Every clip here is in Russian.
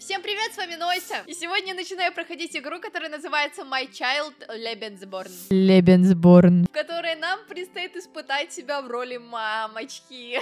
Всем привет, с вами Нося. И сегодня я начинаю проходить игру, которая называется My Child Lebensborn. В которой нам предстоит испытать себя в роли мамочки.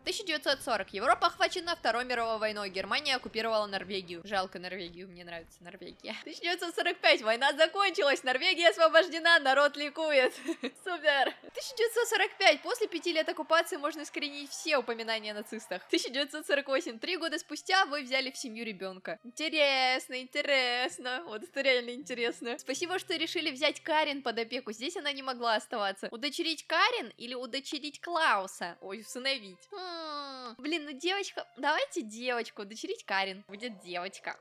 1940. Европа охвачена Второй мировой войной. Германия оккупировала Норвегию. Жалко Норвегию, мне нравится Норвегия. 1945. Война закончилась. Норвегия освобождена, народ ликует. Супер. 1945. После 5 лет оккупации можно искоренить все упоминания о нацистах. 1948. 3 года спустя вы взяли в семью ребенка. Интересно, интересно. Вот это реально интересно. Спасибо, что решили взять Карин под опеку. Здесь она не могла оставаться. Удочерить Карин или удочерить Клауса? Ой, усыновить. Блин, ну девочка... Давайте девочку. Удочерить Карин. Будет девочка.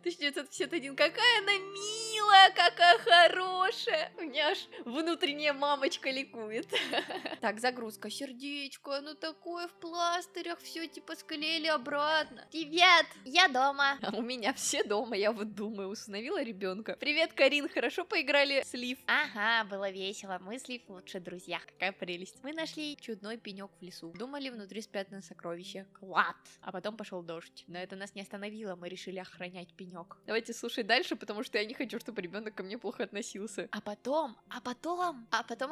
1951. Какая она милая, какая хорошая. У меня аж внутренняя мамочка ликует. Так, загрузка. Сердечко. Оно такое в пластырях. Все типа склеили обратно. Привет, я дома. А у меня все дома. Я вот думаю, усыновила ребенка. Привет, Карин. Хорошо поиграли с Лив? Ага, было весело. Мы с Лив лучше друзья. Какая прелесть. Мы нашли чудной пенек в лесу. Думали, внутри спрятано на сокровище. Клад. А потом пошел дождь. Но это нас не остановило. Мы решили охранять пенек. Давайте слушай дальше, потому что я не хочу, чтобы ребенок ко мне плохо относился. А потом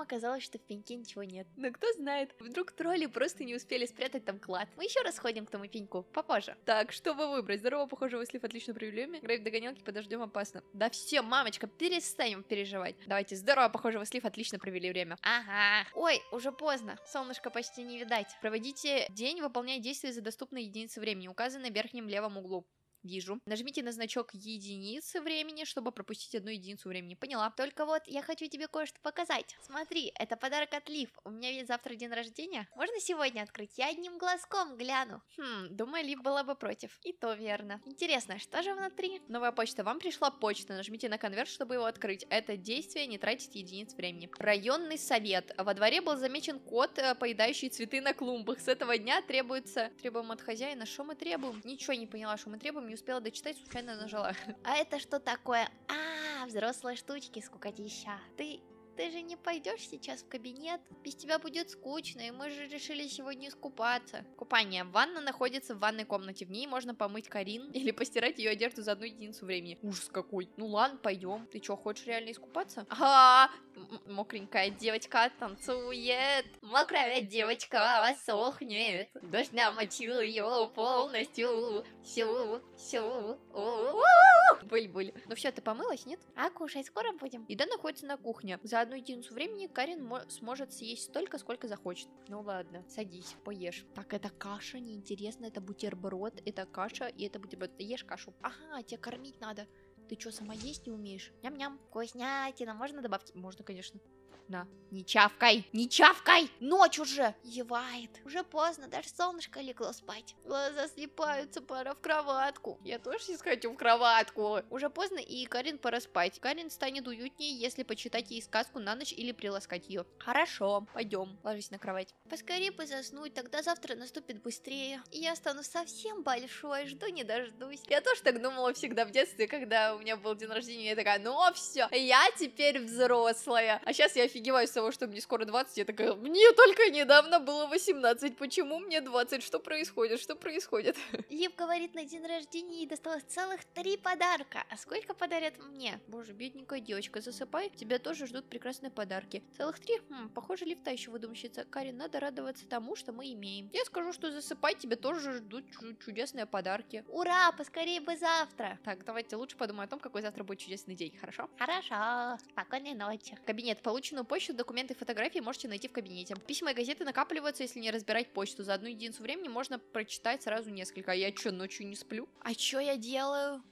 оказалось, что в пеньке ничего нет. Но кто знает, вдруг тролли просто не успели спрятать там клад. Мы еще раз ходим к тому пеньку, попозже. Так, что бы выбрать? Здорово, похоже, вы с Лив отлично провели время. Играть в догонялки, подождем, опасно. Да все, мамочка, перестанем переживать. Давайте, здорово, похоже, вы с Лив отлично провели время. Ага. Ой, уже поздно. Солнышко почти не видать. Проводите день, выполняя действия за доступные единицы времени, указанные в верхнем левом углу. Вижу. Нажмите на значок единицы времени, чтобы пропустить 1 единицу времени. Поняла. Только вот я хочу тебе кое-что показать. Смотри, это подарок от Лив. У меня ведь завтра день рождения. Можно сегодня открыть? Я одним глазком гляну. Думаю, Лив была бы против. И то верно. Интересно, что же внутри? Новая почта. Вам пришла почта. Нажмите на конверт, чтобы его открыть. Это действие не тратить единиц времени. Районный совет. Во дворе был замечен кот, поедающий цветы на клумбах. С этого дня требуется... Требуем от хозяина. Что мы требуем? Ничего не поняла, что мы требуем. Не успела дочитать, случайно нажала. А это что такое? А, взрослые штучки, скукотища. Ты же не пойдешь сейчас в кабинет? Без тебя будет скучно, и мы же решили сегодня искупаться. Купание. Ванна находится в ванной комнате. В ней можно помыть Карин или постирать ее одежду за 1 единицу времени. Ужас какой. Ну ладно, пойдем. Ты что, хочешь реально искупаться? А, мокренькая девочка танцует. Мокрая девочка сохнет. Дождь намочил ее полностью. Буль-буль. Ну все, ты помылась, нет? А кушать скоро будем. Еда находится на кухне. За 1 единицу времени Карин сможет съесть столько, сколько захочет. Ну ладно, садись, поешь. Так, это каша, неинтересно, это бутерброд, это каша и это бутерброд. Ешь кашу. Ага, тебя кормить надо. Ты что, сама есть не умеешь? Ням-ням. Вкуснятина, можно добавить? Можно, конечно. На. Не чавкай, не чавкай. Ночь уже зевает. Уже поздно, даже солнышко легло спать. Глаза слипаются, пора в кроватку. Я тоже сейчас хочу в кроватку. Уже поздно, и Карин пора спать. Карин станет уютнее, если почитать ей сказку на ночь или приласкать ее. Хорошо, пойдем, ложись на кровать. Поскорее бы заснуть, тогда завтра наступит быстрее. И я стану совсем большой, жду не дождусь. Я тоже так думала всегда в детстве, когда у меня был день рождения. Я такая, ну все, я теперь взрослая. А сейчас я офигеваю с того, что мне скоро 20, я такая, мне только недавно было 18, почему мне 20, что происходит, что происходит? Лив говорит, на день рождения ей досталось целых 3 подарка, а сколько подарят мне? Боже, бедненькая девочка, засыпай, тебя тоже ждут прекрасные подарки. Целых 3? Похоже, Лив та еще выдумщица. Карин, надо радоваться тому, что мы имеем. Я скажу, что засыпай, тебя тоже ждут чудесные подарки. Ура, поскорее бы завтра. Так, давайте лучше подумаем о том, какой завтра будет чудесный день, хорошо? Хорошо, спокойной ночи. Кабинет. Полученную почту, документы, фотографии можете найти в кабинете. Письма и газеты накапливаются, если не разбирать почту. За 1 единицу времени можно прочитать сразу несколько. А я что, ночью не сплю? А что я делаю?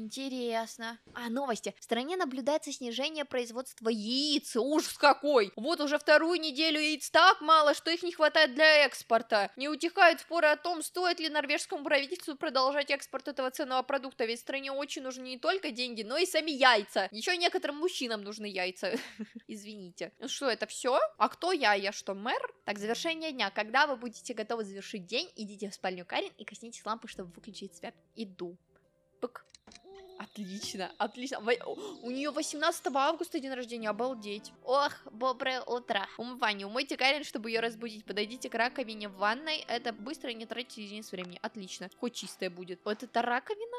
Интересно. А, новости. В стране наблюдается снижение производства яиц. Ужас какой. Вот уже 2-ю неделю яиц так мало, что их не хватает для экспорта. Не утихают споры о том, стоит ли норвежскому правительству продолжать экспорт этого ценного продукта. Ведь стране очень нужны не только деньги, но и сами яйца. Еще некоторым мужчинам нужны яйца. Извините. Ну что, это все? А кто я? Я что, мэр? Так, завершение дня. Когда вы будете готовы завершить день, идите в спальню Карин и коснитесь лампы, чтобы выключить свет. Иду. Пык. Отлично, отлично. У нее 18 августа день рождения, обалдеть. Ох, доброе утро. Умывание. Умойте Карин, чтобы ее разбудить. Подойдите к раковине в ванной. Это быстро, не тратите единиц времени. Отлично. Хоть чистая будет. Вот это раковина?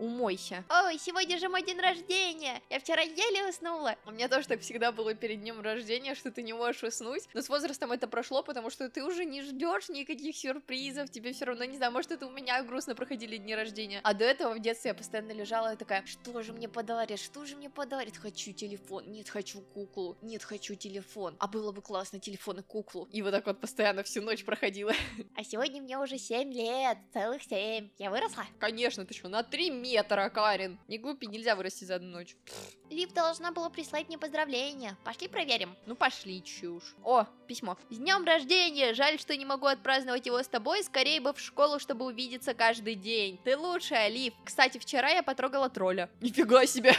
Умойся. Ой, сегодня же мой день рождения. Я вчера еле уснула. У меня тоже так всегда было перед днем рождения, что ты не можешь уснуть. Но с возрастом это прошло, потому что ты уже не ждешь никаких сюрпризов. Тебе все равно, не знаю, может, это у меня грустно проходили дни рождения. А до этого в детстве я постоянно лежала и такая: что же мне подарят? Что же мне подарят? Хочу телефон. Нет, хочу куклу. Нет, хочу телефон. А было бы классно телефон и куклу. И вот так вот постоянно всю ночь проходила. А сегодня мне уже 7 лет. Целых 7. Я выросла? Конечно, ты что, на 3 метра, Карин. Не глупи, нельзя вырасти за одну ночь. Лив должна была прислать мне поздравления. Пошли проверим. Ну пошли, чушь. О, письмо. С днем рождения! Жаль, что не могу отпраздновать его с тобой. Скорее бы в школу, чтобы увидеться каждый день. Ты лучшая, Лив. Кстати, вчера я потрогала тролля. Нифига себе.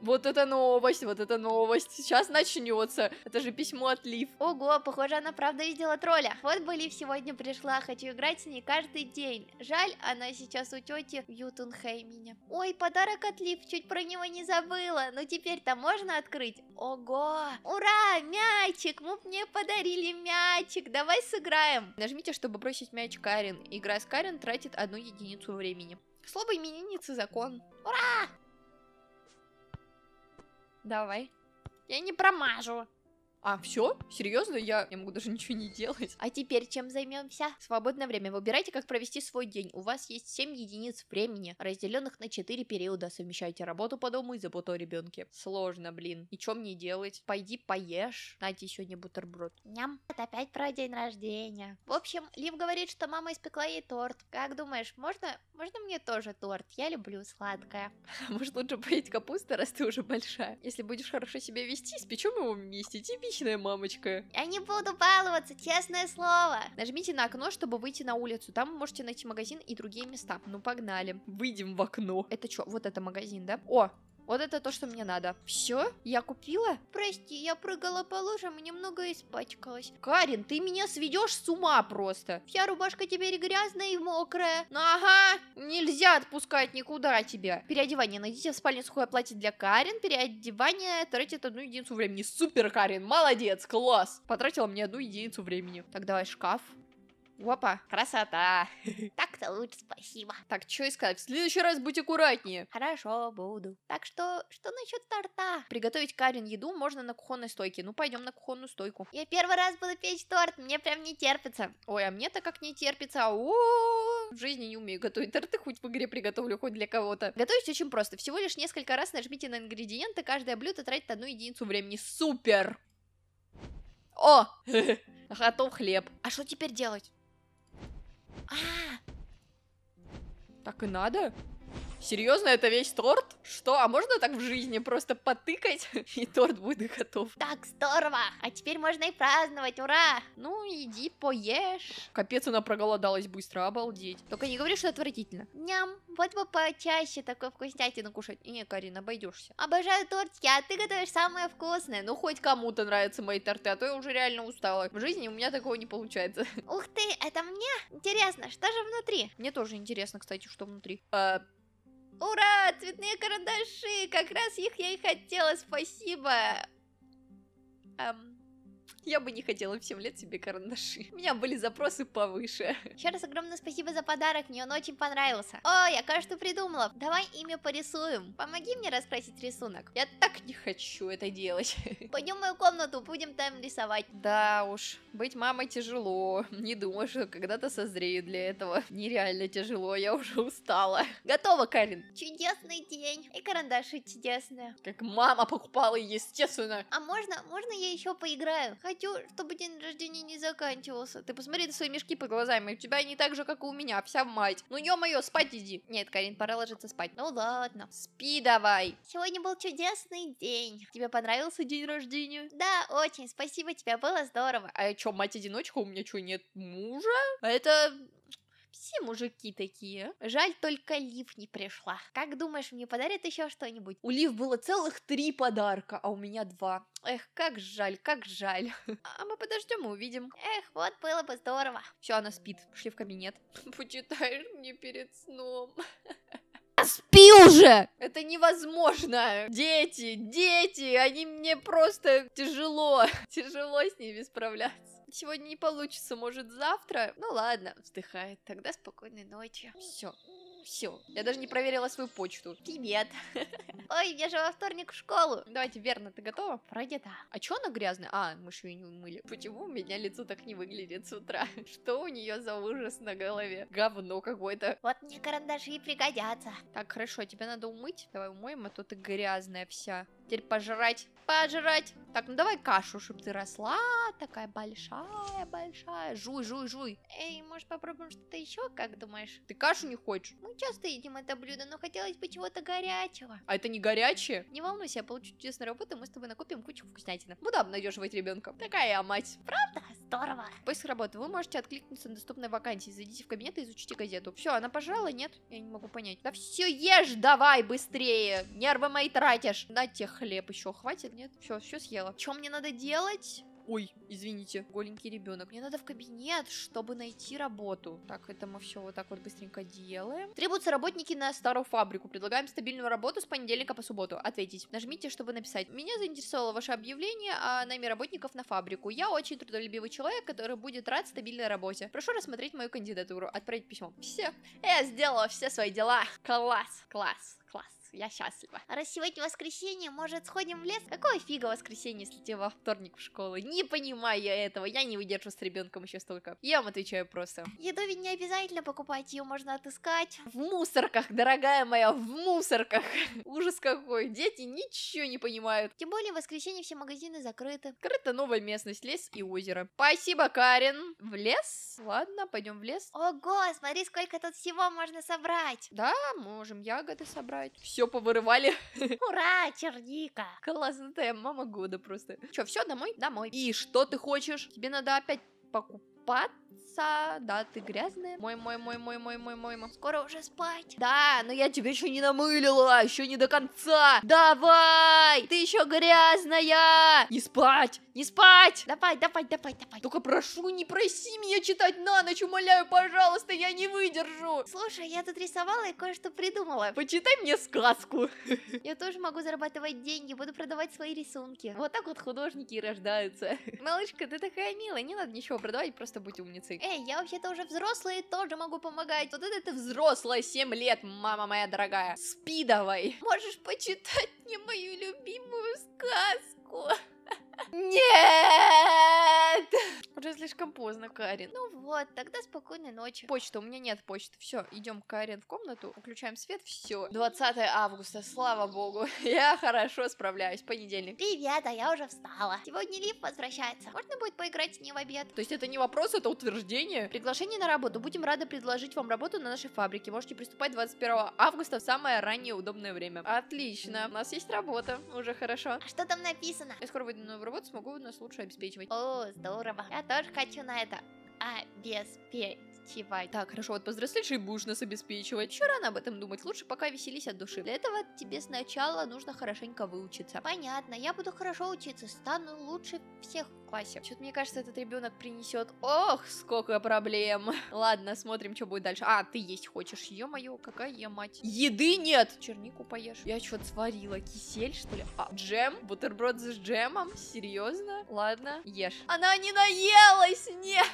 Вот это новость, вот это новость. Сейчас начнется. Это же письмо от Лив. Ого, похоже, она правда видела тролля. Вот бы Лив сегодня пришла. Хочу играть с ней каждый день. Жаль, она сейчас у тети в Ютунхейме. Ой, подарок от Лив, чуть про него не забыла. Но теперь-то можно открыть? Ого! Ура! Мячик! Мы мне подарили мячик. Давай сыграем. Нажмите, чтобы бросить мяч Карин. Игра с Карин тратит 1 единицу времени. Слово именинницы закон. Ура! Давай. Я не промажу. А, все? Серьезно? Я могу даже ничего не делать. А теперь чем займемся? Свободное время. Выбирайте, как провести свой день. У вас есть 7 единиц времени, разделенных на 4 периода. Совмещайте работу по дому и заботу о ребенке. Сложно, блин. И чем мне делать? Пойди поешь. Найди сегодня бутерброд. Ням. Это опять про день рождения. В общем, Лив говорит, что мама испекла ей торт. Как думаешь, можно мне тоже торт? Я люблю сладкое. Может, лучше поесть капусту, раз ты уже большая. Если будешь хорошо себя вести, испечем его вместе. Тебе мамочка. Я не буду баловаться, честное слово. Нажмите на окно, чтобы выйти на улицу. Там вы можете найти магазин и другие места. Ну, погнали. Выйдем в окно. Это что? Вот это магазин, да? О, вот это то, что мне надо. Все? Я купила? Прости, я прыгала по лужам и немного испачкалась. Карин, ты меня сведешь с ума просто. Вся рубашка теперь грязная и мокрая. Ну ага, нельзя отпускать никуда тебя. Переодевание. Найдите в спальне сухое платье для Карин. Переодевание тратит 1 единицу времени. Супер, Карин, молодец, класс. Потратила мне 1 единицу времени. Так, давай шкаф. Опа, красота. Так-то лучше, спасибо. Так, что искать? В следующий раз будь аккуратнее. Хорошо, буду. Так что, что насчет торта? Приготовить Карин еду можно на кухонной стойке. Ну, пойдем на кухонную стойку. Я первый раз буду печь торт, мне прям не терпится. Ой, а мне-то как не терпится. В жизни не умею готовить торты, хоть в игре приготовлю, хоть для кого-то. Готовить очень просто. Всего лишь несколько раз нажмите на ингредиенты. Каждое блюдо тратит 1 единицу времени. Супер! О! Готов хлеб. А что теперь делать? Так и надо? Серьезно, это весь торт? Что? А можно так в жизни просто потыкать, и торт будет готов? Так, здорово! А теперь можно и праздновать, ура! Ну, иди поешь. Капец, она проголодалась быстро, обалдеть. Только не говори, что отвратительно. Ням, вот бы почаще такой вкуснятину кушать. Не, Карин, обойдешься. Обожаю тортики, а ты готовишь самое вкусное. Ну, хоть кому-то нравятся мои торты, а то я уже реально устала. В жизни у меня такого не получается. Ух ты, это мне? Интересно, что же внутри? Мне тоже интересно, кстати, что внутри. Ура, цветные карандаши, как раз их я и хотела, спасибо. Я бы не хотела в 7 лет себе карандаши. У меня были запросы повыше. Еще раз огромное спасибо за подарок, мне он очень понравился. О, я кое-что придумала. Давай имя порисуем. Помоги мне раскрасить рисунок. Я так не хочу это делать. Пойдем в мою комнату, будем там рисовать. Да уж, быть мамой тяжело. Не думаю, что когда-то созрею для этого. Нереально тяжело, я уже устала. Готова, Карин. Чудесный день. И карандаши чудесные. Как мама покупала, естественно. А можно я еще поиграю? Хочу, чтобы день рождения не заканчивался. Ты посмотри на свои мешки под глазами. У тебя не так же, как и у меня, вся в мать. Ну ё-моё, спать иди. Нет, Карин, пора ложиться спать. Ну ладно. Спи давай. Сегодня был чудесный день. Тебе понравился день рождения? Да, очень, спасибо тебе, было здорово. А я чё, мать-одиночка? У меня чё, нет мужа? А это... Все мужики такие. Жаль, только Лив не пришла. Как думаешь, мне подарят еще что-нибудь? У Лив было целых 3 подарка, а у меня 2. Эх, как жаль, как жаль. А мы подождем и увидим. Эх, вот было бы здорово. Все, она спит. Пошли в кабинет. Почитаешь мне перед сном? спи уже! Это невозможно! Дети, они мне просто тяжело с ними справляться. Сегодня не получится, может завтра? Ну ладно, вздыхает, тогда спокойной ночи. Все. Я даже не проверила свою почту. Привет. Ой, я же во вторник в школу. Давайте, Верна, ты готова? Вроде да. А чё она грязная? А, мы же её не умыли. Почему у меня лицо так не выглядит с утра? Что у нее за ужас на голове? Говно какое-то. Вот мне карандаши пригодятся. Так, хорошо, тебя надо умыть. Давай умоем, а то ты грязная вся. Теперь пожрать. Так, ну давай кашу, чтобы ты росла. Такая большая. Жуй. Эй, может попробуем что-то еще, как думаешь? Ты кашу не хочешь? Мы часто едим это блюдо, но хотелось бы чего-то горячего. А это не горячее? Не волнуйся, я получу чудесную работу, мы с тобой накопим кучу вкуснятины. Буду обнадеживать ребенка. Такая я мать. Правда? Здорово. Поиск работы. Вы можете откликнуться на доступной вакансии. Зайдите в кабинет и изучите газету. Все, она пожрала? Нет? Я не могу понять. Да все ешь, давай быстрее. Нервы мои тратишь. На тебе хлеб еще хватит? Нет? Все съела. Что мне надо делать? Ой, извините, голенький ребенок. Мне надо в кабинет, чтобы найти работу. Так, это мы все вот так вот быстренько делаем. Требуются работники на старую фабрику. Предлагаем стабильную работу с понедельника по субботу. Ответить. Нажмите, чтобы написать. Меня заинтересовало ваше объявление о найме работников на фабрику. Я очень трудолюбивый человек, который будет рад стабильной работе. Прошу рассмотреть мою кандидатуру. Отправить письмо. Все. Я сделала все свои дела. Класс. Я счастлива. А раз сегодня воскресенье, может, сходим в лес? Какого фига воскресенье, если тебе во вторник в школу? Не понимаю я этого. Я не выдержу с ребенком еще столько. Я вам отвечаю просто. Еду ведь не обязательно покупать, ее можно отыскать. В мусорках, дорогая моя, в мусорках. Ужас какой. Дети ничего не понимают. Тем более в воскресенье все магазины закрыты. Открыта новая местность, лес и озеро. Спасибо, Карин. В лес? Ладно, пойдем в лес. Ого, смотри, сколько тут всего можно собрать. Да, можем ягоды собрать. Все. Повырывали. Ура, черника. Классно, я мама года просто. Че, все, домой? Домой. И что ты хочешь? Тебе надо опять покупаться. Да, ты грязная. Мой. Скоро уже спать. Да, но я тебя еще не намылила. Еще не до конца. Давай. Ты еще грязная. Не спать. Давай. Только прошу, не проси меня читать на ночь. Умоляю, пожалуйста, я не выдержу. Слушай, я тут рисовала и кое-что придумала. Почитай мне сказку. Я тоже могу зарабатывать деньги. Буду продавать свои рисунки. Вот так вот художники и рождаются. Малышка, ты такая милая. Не надо ничего продавать, просто будь умницей. Эй, я вообще-то уже взрослая и тоже могу помогать. Вот это ты взрослая, 7 лет, мама моя дорогая. Спи давай. Можешь почитать мне мою любимую сказку? Нет! Уже слишком поздно, Карин. Ну вот, тогда спокойной ночи. Почта, у меня нет почты. Все, идем, Карин, в комнату, включаем свет, все. 20 августа, слава богу. Я хорошо справляюсь, понедельник. Привет, а я уже встала. Сегодня Лив возвращается. Можно будет поиграть с ней в обед? То есть это не вопрос, это утверждение? Приглашение на работу. Будем рады предложить вам работу на нашей фабрике. Можете приступать 21 августа в самое раннее удобное время. Отлично, у нас есть работа, уже хорошо. А что там написано? Я скоро выйду на новую работу. Вот смогу нас лучше обеспечивать. О, здорово. Я тоже хочу на это обеспечивать. Так, хорошо, вот повзрослеешь и будешь нас обеспечивать. Еще рано об этом думать, лучше пока веселись от души. Для этого тебе сначала нужно хорошенько выучиться. Понятно, я буду хорошо учиться, стану лучше всех в классе. Что-то мне кажется, этот ребенок принесет. Ох, сколько проблем. Ладно, смотрим, что будет дальше. А, ты есть хочешь, ё-моё, какая я мать. Еды нет. Чернику поешь. Я что-то сварила, кисель, что ли? А, джем, бутерброд с джемом, серьезно? Ладно, ешь. Она не наелась, нет.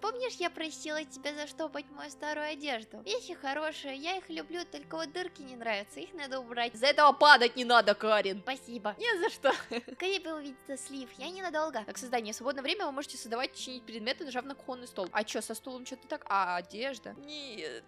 Помнишь, я просила тебя заштопать мою старую одежду? Вещи хорошие, я их люблю, только вот дырки не нравятся, их надо убрать. За этого падать не надо, Карин. Спасибо. Не за что. Скорее бы увидеться с Лив, я ненадолго. Так, создание, свободное время вы можете создавать, чинить предметы, нажав на кухонный стол. А что, со стулом что-то так? А, одежда? Нет.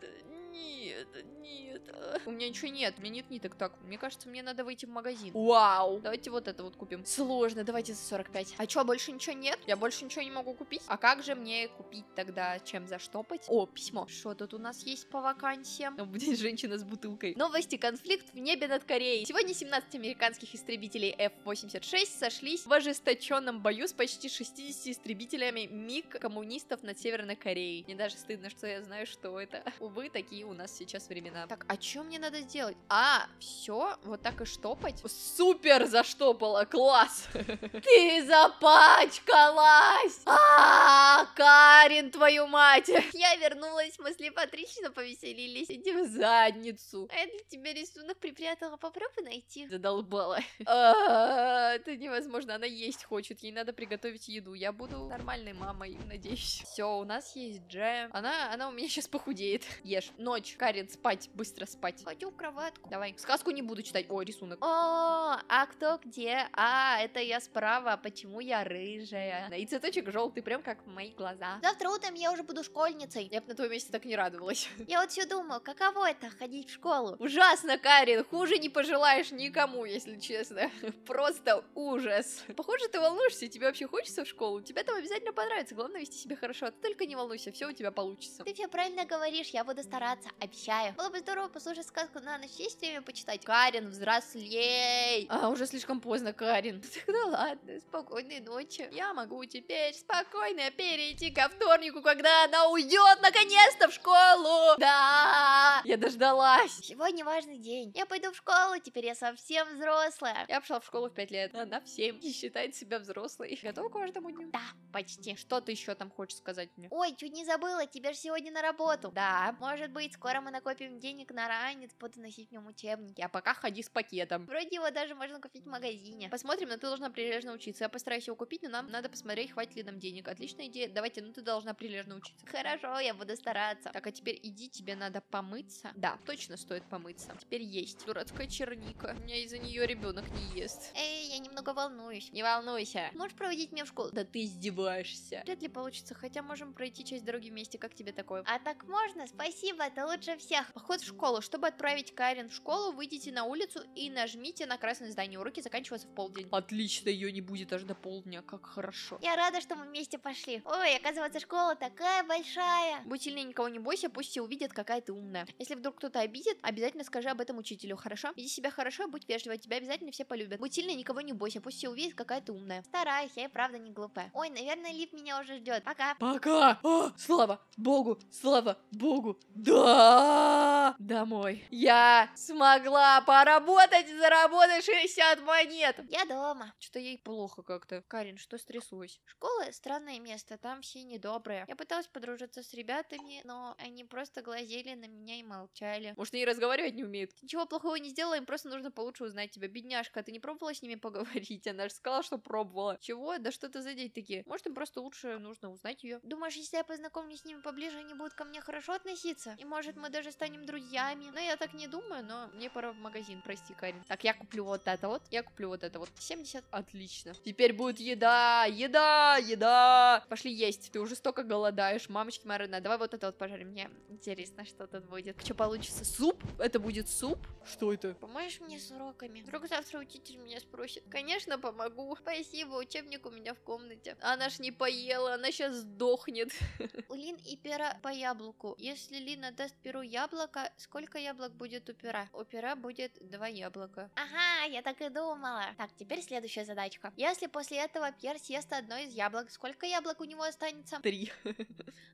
У меня ничего нет, у меня нет ниток. Так, мне кажется, мне надо выйти в магазин. Вау, давайте вот это вот купим. Сложно, давайте за 45. А что, больше ничего нет? Я больше ничего не могу купить? А как же мне купить тогда, чем заштопать? О, письмо. Что тут у нас есть по вакансиям? Там будет женщина с бутылкой. Новости, конфликт в небе над Кореей. Сегодня 17 американских истребителей F-86 сошлись в ожесточенном бою с почти 60 истребителями МиГ коммунистов над Северной Кореей. Мне даже стыдно, что я знаю, что это. Увы, такие у нас сейчас сейчас времена. Так, а что мне надо сделать? А, все, вот так и штопать? Супер заштопала, класс! Ты запачкалась! А, Карин, твою мать! Я вернулась, мы с Лив отлично повеселились. Иди в задницу. А я для тебя рисунок припрятала, попробуй найти. Задолбала. Это невозможно, она есть хочет, ей надо приготовить еду. Я буду нормальной мамой, надеюсь. Все, у нас есть джем. Она у меня сейчас похудеет. Ешь. Ночь. Карин, спать. Быстро спать. Хочу в кроватку. Давай. Сказку не буду читать. О, рисунок. О, а кто где? А, это я справа. Почему я рыжая? И цветочек желтый, прям как мои глаза. Завтра утром я уже буду школьницей. Я бы на твоем месте так не радовалась. Я вот все думаю, каково это, ходить в школу? Ужасно, Карин. Хуже не пожелаешь никому, если честно. Просто ужас. Похоже, ты волнуешься. Тебе вообще хочется в школу? Тебе там обязательно понравится. Главное, вести себя хорошо. А ты только не волнуйся. Все у тебя получится. Ты все правильно говоришь. Я буду стараться. Обещаю. Было бы здорово послушать сказку на ночь. Есть время почитать? Карин, взрослей. А, уже слишком поздно, Карин. Тогда ладно. Спокойной ночи. Я могу теперь спокойно перейти ко вторнику, когда она уйдет наконец-то в школу. Да, я дождалась. Сегодня важный день. Я пойду в школу. Теперь я совсем взрослая. Я пошла в школу в 5 лет. Она в 7. И считает себя взрослой. Готова к важному дню? Да, почти. Что ты еще там хочешь сказать мне? Ой, чуть не забыла. Тебе же сегодня на работу. Да, может быть, скоро мы накопим денег на ранец, буду носить в нем учебники. А пока ходи с пакетом. Вроде его даже можно купить в магазине. Посмотрим, но ты должна прилежно учиться. Я постараюсь его купить, но нам надо посмотреть, хватит ли нам денег. Отличная идея. Давайте, ну ты должна прилежно учиться. Хорошо, я буду стараться. Так, а теперь иди, тебе надо помыться. Да, точно стоит помыться. Теперь есть. Дурацкая черника. У меня из-за нее ребенок не ест. Эй, я немного волнуюсь. Не волнуйся. Можешь проводить меня в школу? Да ты издеваешься. Вряд ли получится, хотя можем пройти часть дороги вместе. Как тебе такое? А так можно? Спасибо, это лучше всех. Поход в школу. Чтобы отправить Карин в школу, выйдите на улицу и нажмите на красное здание. Уроки заканчиваются в полдень. Отлично, ее не будет аж до полдня. Как хорошо. Я рада, что мы вместе пошли. Ой, оказывается, школа такая большая. Будь сильнее, никого не бойся, пусть все увидят, какая ты умная. Если вдруг кто-то обидит, обязательно скажи об этом учителю, хорошо? Веди себя хорошо, будь вежливой, тебя обязательно все полюбят. Будь сильнее, никого не бойся, пусть все увидят, какая ты умная. Стараюсь, я и правда не глупая. Ой, наверное, Лив меня уже ждет. Пока. Пока. О, слава Богу, слава Богу. Да! Домой. Я смогла поработать и заработать 60 монет. Я дома. Что-то ей плохо как-то. Карин, что стряслось? Школа странное место, там все недобрые. Я пыталась подружиться с ребятами, но они просто глазели на меня и молчали. Может, они разговаривать не умеют? Ничего плохого не сделала, им просто нужно получше узнать тебя. Бедняжка, ты не пробовала с ними поговорить? Она же сказала, что пробовала. Чего? Да что-то за день такие. Может, им просто лучше нужно узнать ее. Думаешь, если я познакомлюсь с ними поближе, они будут ко мне хорошо относиться? И может, мы даже станем друзьями? Но я так не думаю, но мне пора в магазин, прости, Карин. Так, я куплю вот это вот, я куплю вот это вот. 70, отлично. Теперь будет еда, еда, еда. Пошли есть, ты уже столько голодаешь, мамочки моя родная. Давай вот это вот пожарим, мне интересно, что тут будет. Что получится, суп? Это будет суп? Что это? Поможешь мне с уроками? Вдруг завтра учитель меня спросит. Конечно, помогу. Спасибо, учебник у меня в комнате. Она ж не поела, она сейчас сдохнет. У Лин и пера по яблоку. Если Лина даст перу яблоко, сколько яблок будет у пера? У пера будет 2 яблока. Ага, я так и думала. Так, теперь следующая задачка. Если после этого пер съест одно из яблок, сколько яблок у него останется? 3.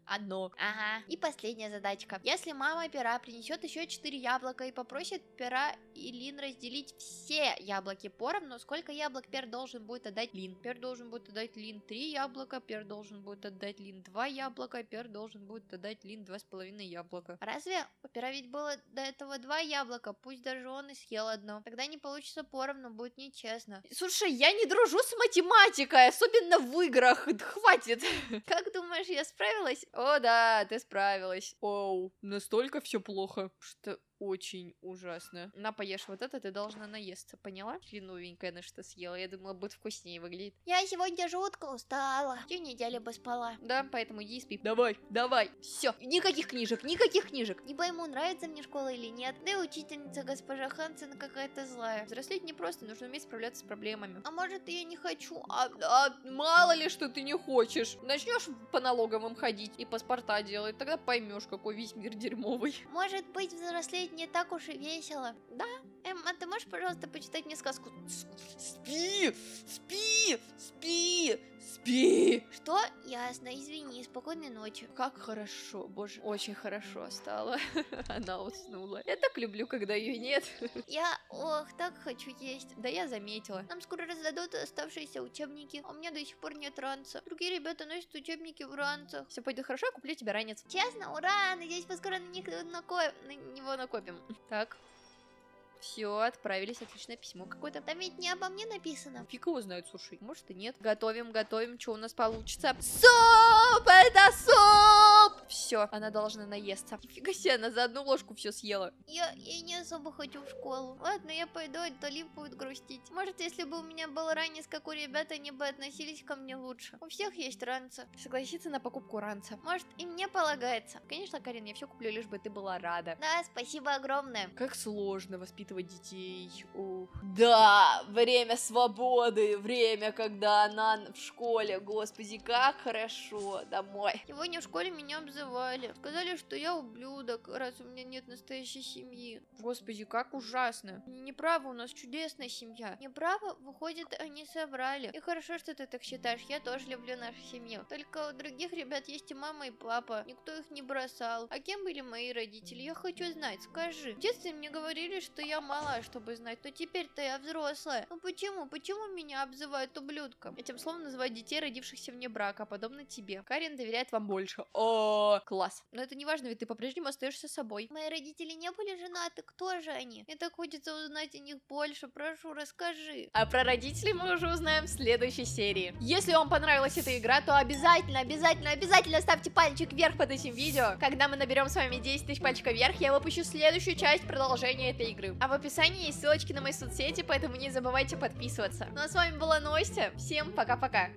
Одно. Ага. И последняя задачка. Если мама пера принесет еще 4 яблока и попросит пера и Лин разделить все яблоки поровну, сколько яблок пер должен будет отдать Лин? Пер должен будет отдать Лин 3 яблока, пер должен будет отдать Лин 2 яблока, пер должен будет отдать Лин 2,5 яблока. Разве у пера ведь было до этого 2 яблока? Пусть даже он и съел одно. Тогда не получится поровну, будет нечестно. Слушай, я не дружу с математикой, особенно в играх. Хватит. Как думаешь, я справилась? О, да, ты справилась. Оу, настолько все плохо, что... очень ужасно. На, поешь вот это, ты должна наесться, поняла? Хреновенькая она что съела, я думала, будет вкуснее выглядеть. Я сегодня жутко устала. Всю неделю бы спала. Да, поэтому иди и спи. Давай, давай. Все, никаких книжек, никаких книжек. Не пойму, нравится мне школа или нет. Да и учительница госпожа Хансен какая-то злая. Взрослеть непросто, нужно уметь справляться с проблемами. А может, я не хочу? А мало ли, что ты не хочешь. Начнешь по налоговым ходить и паспорта делать, тогда поймешь, какой весь мир дерьмовый. Может быть, взрослеть не так уж и весело. Да, А ты можешь, пожалуйста, почитать мне сказку? Спи! Спи! Спи! Спи! Что? Ясно, извини, спокойной ночи. Как хорошо, боже, очень хорошо стало. Она уснула. Я так люблю, когда ее нет. Я, ох, так хочу есть. Да я заметила. Нам скоро раздадут оставшиеся учебники. А у меня до сих пор нет ранца. Другие ребята носят учебники в ранцах. Все пойдет хорошо, я куплю тебе ранец. Честно, ура! Надеюсь, мы скоро на него накопим. Так. Все, отправились, отличное письмо какое-то. Там ведь не обо мне написано. Фиг его знает, слушай. Может и нет. Готовим, готовим, что у нас получится. Суп! Это суп! Все, она должна наесться. Нифига себе, она за одну ложку все съела. Я не особо хочу в школу. Ладно, я пойду, а то Лив будет грустить. Может, если бы у меня был ранец, как у ребят, они бы относились ко мне лучше. У всех есть ранца. Согласиться на покупку ранца. Может, и мне полагается. Конечно, Карин, я все куплю, лишь бы ты была рада. Да, спасибо огромное. Как сложно воспитывать детей. Ух. Да, время свободы, время, когда она в школе. Господи, как хорошо. Домой. Сегодня в школе меня обзывали. Сказали, что я ублюдок, раз у меня нет настоящей семьи. Господи, как ужасно. Неправо, у нас чудесная семья. Неправо, выходит, они соврали. И хорошо, что ты так считаешь. Я тоже люблю нашу семью. Только у других ребят есть и мама, и папа. Никто их не бросал. А кем были мои родители? Я хочу знать, скажи. В детстве мне говорили, что я мала, чтобы знать, но теперь-то я взрослая. Ну почему? Почему меня обзывают ублюдком? Этим словом называют детей, родившихся вне брака, подобно тебе. Карин доверяет вам больше. О, класс. Но это не важно, ведь ты по-прежнему остаешься собой. Мои родители не были женаты, кто же они? Мне так хочется узнать о них больше, прошу, расскажи. А про родителей мы уже узнаем в следующей серии. Если вам понравилась эта игра, то обязательно, обязательно, обязательно ставьте пальчик вверх под этим видео. Когда мы наберем с вами 10 тысяч пальчиков вверх, я выпущу следующую часть продолжения этой игры. А в описании есть ссылочки на мои соцсети, поэтому не забывайте подписываться. Ну а с вами была Настя, всем пока-пока!